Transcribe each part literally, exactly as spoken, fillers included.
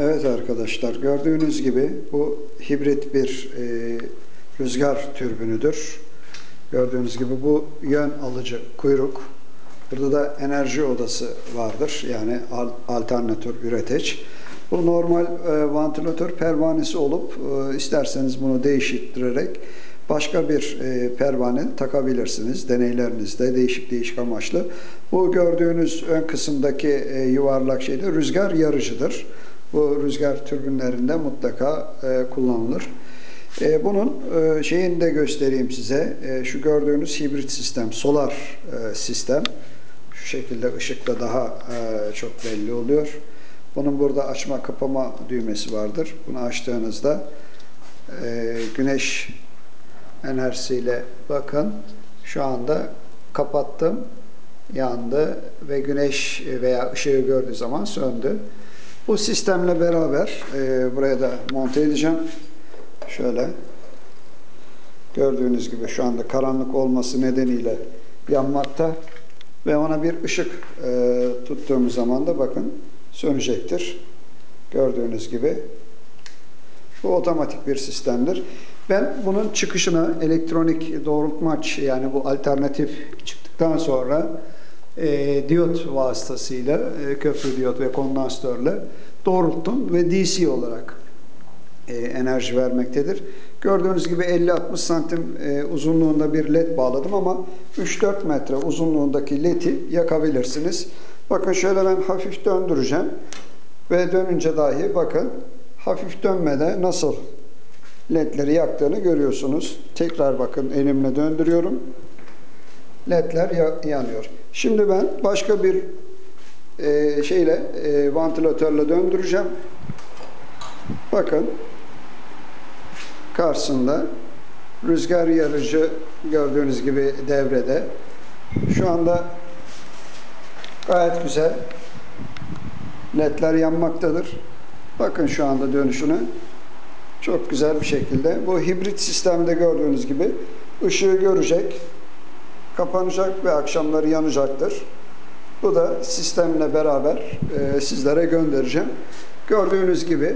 Evet arkadaşlar, gördüğünüz gibi bu hibrit bir e, rüzgar türbünüdür. Gördüğünüz gibi bu yön alıcı kuyruk. Burada da enerji odası vardır. Yani alternatör üreteç. Bu normal e, vantilatör pervanesi olup e, isterseniz bunu değiştirerek başka bir e, pervane takabilirsiniz. Deneylerinizde değişik değişik amaçlı. Bu gördüğünüz ön kısımdaki e, yuvarlak şeyde rüzgar yarıcıdır. Bu rüzgar türbinlerinde mutlaka e, kullanılır. E, bunun e, şeyini de göstereyim size. E, şu gördüğünüz hibrit sistem, solar e, sistem. Şu şekilde ışıkla daha e, çok belli oluyor. Bunun burada açma kapama düğmesi vardır. Bunu açtığınızda e, güneş enerjisiyle bakın. Şu anda kapattım, yandı ve güneş veya ışığı gördüğü zaman söndü. Bu sistemle beraber e, buraya da monte edeceğim. Şöyle gördüğünüz gibi şu anda karanlık olması nedeniyle yanmakta ve ona bir ışık e, tuttuğumuz zaman da bakın sönecektir. Gördüğünüz gibi bu otomatik bir sistemdir. Ben bunun çıkışını elektronik doğrultmaç, yani bu alternatif çıktıktan sonra E, diyot vasıtasıyla e, köprü diyot ve kondansatörle doğrulttum ve D C olarak e, enerji vermektedir. Gördüğünüz gibi elli altmış santim e, uzunluğunda bir led bağladım ama üç dört metre uzunluğundaki ledi yakabilirsiniz. Bakın şöyle ben hafif döndüreceğim ve dönünce dahi bakın hafif dönmede nasıl ledleri yaktığını görüyorsunuz. Tekrar bakın elimle döndürüyorum. Ledler yanıyor. Şimdi ben başka bir e, şeyle e, vantilatörle döndüreceğim. Bakın karşısında rüzgar yarıcı gördüğünüz gibi devrede. Şu anda gayet güzel ledler yanmaktadır. Bakın şu anda dönüşünü çok güzel bir şekilde. Bu hibrit sistemde gördüğünüz gibi ışığı görecek, kapanacak ve akşamları yanacaktır. Bu da sistemle beraber e, sizlere göndereceğim. Gördüğünüz gibi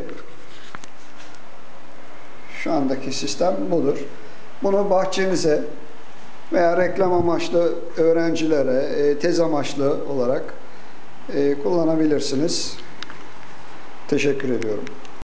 şu andaki sistem budur. Bunu bahçenize veya reklam amaçlı öğrencilere, e, tez amaçlı olarak e, kullanabilirsiniz. Teşekkür ediyorum.